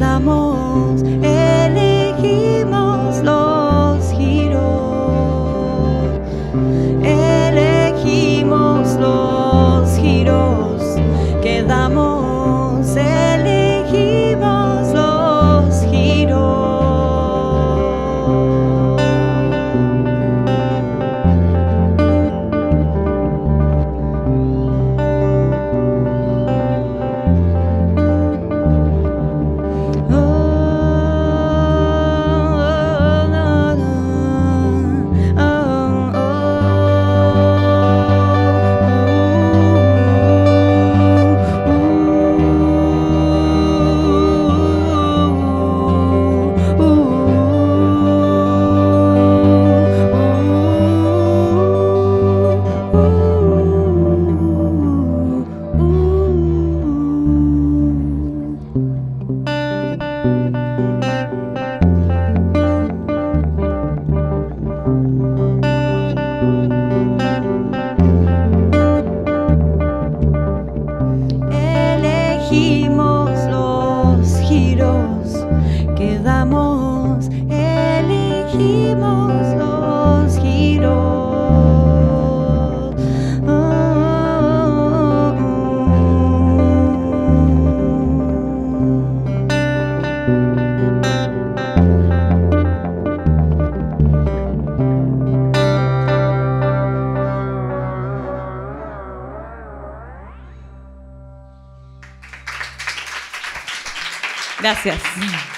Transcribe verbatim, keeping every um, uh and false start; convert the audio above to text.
acordamos, elegimos los giros, elegimos los giros que damos, elegimos los giros. Elegimos los giros que damos, elegimos los giros. Oh, oh, oh. Gracias.